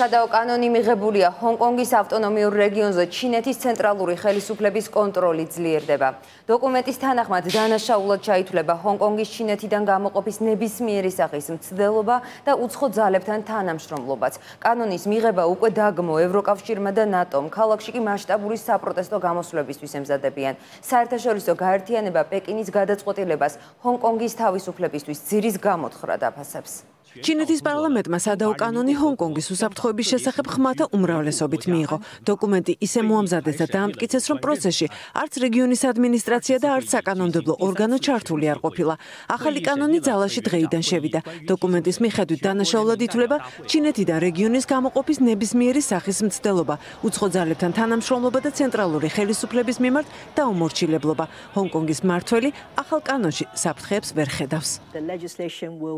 სადაო კანონი მიღებულია ჰონგ-კონგის ავტონომიურ რეგიონზე ჩინეთის ცენტრალური ხელისუფლების კონტროლი ძლიერდება. დოკუმენტის თანახმად დანაშაულად ჩაითვლება ჰონგ-კონგის ჩინეთიდან გამოყოფის ნებისმიერი სახის მცდელობა და უცხო ძალებთან თანამშრომლობაც. კანონის მიღება უკვე დაგმო ევროკავშირმა და ნატომ, ქალაქში კი მასშტაბური საპროტესტო გამოსვლებისთვის ემზადებიან. საერთაშორისო გაერთიანება პეკინის გადაწყვეტილებას ჰონგ-კონგის თავისუფლებისთვის ძირის გამოთხრა დაფასებს. ჩინეთის პარლამენტმა სადაო კანონი ჰონგ-კონგის უსაფრთხოების შესახებ ხმათა უმრავლესობით მიიღო. დოკუმენტი ისე მოამზადეს და დაამტკიცეს, რომ პროცესში არც რეგიონის ადმინისტრაცია და არც საკანონმდებლო ორგანო ჩართული არ ყოფილა. ახალი კანონი ძალაში დღეიდან შევიდა. დოკუმენტის მიხედვით დანაშაულად ითვლება ჩინეთიდან რეგიონის გამოყოფის ნებისმიერი სახის მცდელობა, უცხო ძალებთან თანამშრომლობა და ცენტრალური ხელისუფლების მიმართ დაუმორჩილებლობა. ჰონგ-კონგის მმართველი ახალ კანონში საფრთხეებს ვერ ხედავს.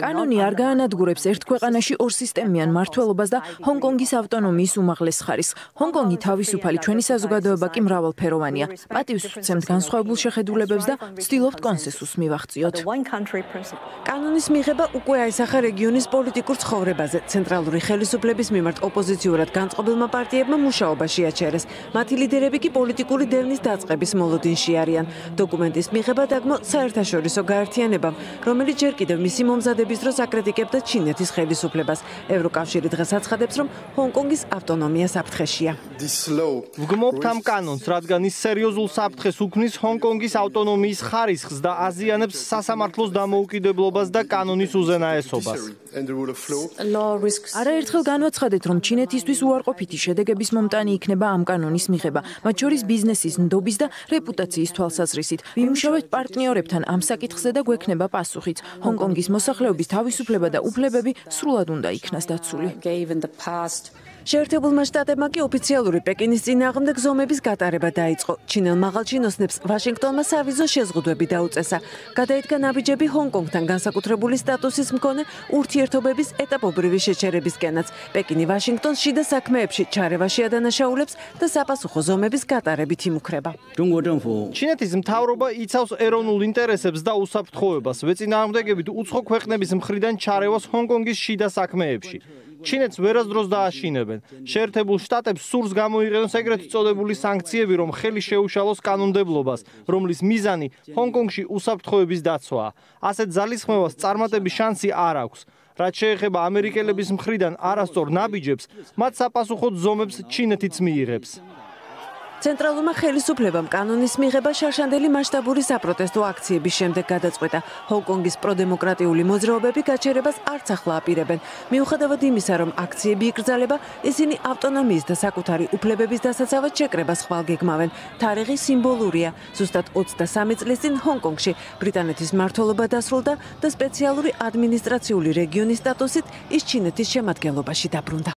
კანონი არ გაანადგურებს ერთ ქვეყანაში ორ სისტემიან მმართველობას და ჰონგ-კონგის ავტონომიის უმაღლეს ხარისხს. ჰონგ-კონგი თავისუფალი, ჩვენი საზოგადოება კი მრავალფეროვანია. პატივს ვცემთ განსხვავებულ შეხედულებებს და ვცდილობთ კონსენსუსს მივახციოთ. კანონის მიღება უკვე აისახა რეგიონის პოლიტიკურ ცხოვრებაზე. ცენტრალური ხელისუფლების მიმართ ოპოზიციურად განწყობილმა პარტიებმა მუშაობა შეაჩერეს. მათი ლიდერები კი პოლიტიკური დევნის დაწყების მოლოდინში არიან. დოკუმენტის მიღება დაგმო საერთაშორისო გაერთიანებამ, რომელიც ჯერ კიდევ მისი მომზადების დროს აკრიტიკებდა ჩინეთის ხელისუფლებას. ევროკავშირი დღეს აცხადებს, რომ ჰონგ-კონგის ავტონომია საფრთხეშია. ვგმობთ ამ კანონს, რადგან ის სერიოზულ საფრთხეს უქმნის ჰონგ-კონგის ავტონომიის ხარისხს და აზიანებს სასამართლოს დამოუკიდებლობას და კანონის უზენაესობას. არაერთხელ განვაცხადეთ, რომ ჩინეთისთვის უარყოფითი შედეგების მომტანი იქნება ამ კანონის მიღება, მათ შორის ბიზნესის ნდობის და რეპუტაციის თვალსაზრისით. ვიმუშავებთ პარტნიორებთან ამ საკითხზე და გვექნება პასუხიც. ჰონგ-კონგის მოსახლეობის თავისუფლება და უფლებები სრულად უნდა იქნას დაცული. შეერთებულმა შტატებმა კი ოფიციალური პეკინის წინააღმდეგ ზომების გატარება დაიწყო. ჩინელ მაღალჩინოსნებს ვაშინგტონმა სავიზო შეზღუდვები დაუწესა. გადაიდგა ნაბიჯები ჰონგ-კონგთან განსაკუთრებული სტატუსის მქონე ურთიერთობების ეტაპობრივი შეჩერებისკენაც. პეკინი ვაშინგტონს შიდა საქმეებში ჩარევაში ადანაშაულებს და საპასუხო ზომების გატარებით იმუქრება. ჩინეთის მთავრობა იცავს ეროვნულ ინტერესებს და უსაფრთხოებას, ვეწინააღმდეგებით უცხო ქვეყნების მხრიდან ჩარევას ჰონგ-კონგის შიდა საქმეებში. ჩინეთს ვერასდროს დააშინებენ. შეერთებულ შტატებს სურს გამოიყენოს ეგრეთ წოდებული სანქციები, რომ ხელი შეუშალოს კანონმდებლობას, რომლის მიზანი ჰონგ-კონგში უსაფრთხოების დაცვაა. ასეთ ძალისხმევას წარმატების შანსი არ აქვს. რაც შეეხება ამერიკელების მხრიდან არასწორ ნაბიჯებს, მათ საპასუხოდ ზომებს ჩინეთიც მიიღებს. ცენტრალურმა ხელისუფლებამ კანონის მიღება შარშანდელი მასშტაბური საპროტესტო აქციების შემდეგ გადაწყვიტა. ჰონგ-კონგის პროდემოკრატიული მოძრაობები გაჩერებას არც ახლა აპირებენ. მიუხედავად იმისა, რომ აქციები იკრძალება, ისინი ავტონომიის და საკუთარი უფლებების დასაცავად შეკრებას ხვალგეგმავენ. თარიღი სიმბოლურია. ზუსტად 23 წლის წინ ჰონგ-კონგში ბრიტანეთის მმართველობა დასრულდა და სპეციალური ადმინისტრაციული რეგიონის სტატუსით ის ჩინეთის შემადგენლობაში დაბრუნდა.